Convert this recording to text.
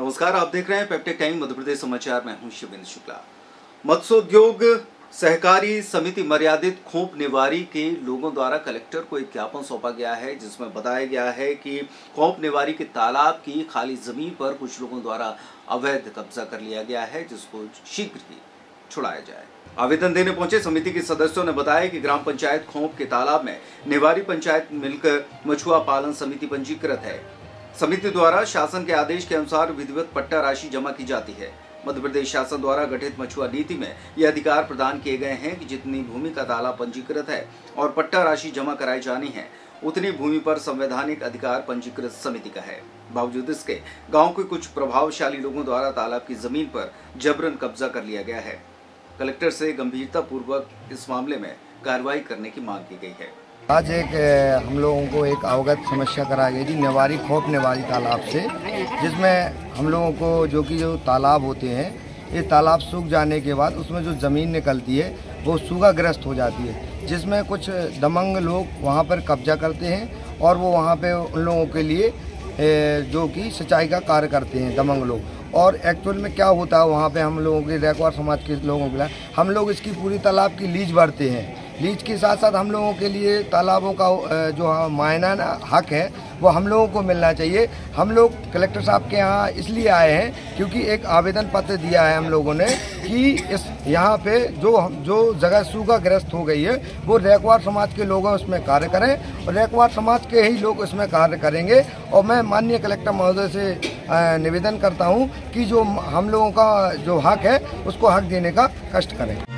नमस्कार, आप देख रहे हैं पेप्टेक टाइम मध्य प्रदेश समाचार। मैं हूं शिवंद शुक्ला। मत्स्य उद्योग सहकारी समिति मर्यादित खोप निवारी के लोगों द्वारा कलेक्टर को एक ज्ञापन सौंपा गया है, जिसमें बताया गया है कि खोप निवारी के तालाब की खाली जमीन पर कुछ लोगों द्वारा अवैध कब्जा कर लिया गया है, जिसको शीघ्र ही छुड़ाया जाए। आवेदन देने पहुंचे समिति के सदस्यों ने बताया कि ग्राम पंचायत खोप के तालाब में निवारी पंचायत मिलकर मछुआ पालन समिति पंजीकृत है। समिति द्वारा शासन के आदेश के अनुसार विधिवत पट्टा राशि जमा की जाती है। मध्य प्रदेश शासन द्वारा गठित मछुआ नीति में ये अधिकार प्रदान किए गए हैं कि जितनी भूमि का तालाब पंजीकृत है और पट्टा राशि जमा कराई जानी है, उतनी भूमि पर संवैधानिक अधिकार पंजीकृत समिति का है। बावजूद इसके गांव के कुछ प्रभावशाली लोगों द्वारा तालाब की जमीन पर जबरन कब्जा कर लिया गया है। कलेक्टर से गंभीरता पूर्वक इस मामले में कार्रवाई करने की मांग की गई है। आज एक हम लोगों को एक अवगत समस्या कराई गई थी निवारी खोप निवारी तालाब से, जिसमें हम लोगों को जो तालाब होते हैं, ये तालाब सूख जाने के बाद उसमें जो ज़मीन निकलती है वो सूखाग्रस्त हो जाती है, जिसमें कुछ दबंग लोग वहाँ पर कब्जा करते हैं और वो वहाँ पे उन लोगों के लिए जो कि सिंचाई का कार्य करते हैं दबंग लोग। और एक्चुअल में क्या होता है वहाँ पे हम लोगों के रैकवार समाज के लोगों के लिए हम लोग इसकी पूरी तालाब की लीज भरते हैं। लीज के साथ साथ हम लोगों के लिए तालाबों का जो मायना हक है वो हम लोगों को मिलना चाहिए। हम लोग कलेक्टर साहब के यहाँ इसलिए आए हैं क्योंकि एक आवेदन पत्र दिया है हम लोगों ने कि इस यहाँ पे जो जगह सूखाग्रस्त हो गई है वो रैकवार समाज के लोग उसमें कार्य करें और रैकवार समाज के ही लोग उसमें कार्य करेंगे। और मैं माननीय कलेक्टर महोदय से निवेदन करता हूँ कि जो हम लोगों का जो हक है उसको हक देने का कष्ट करें।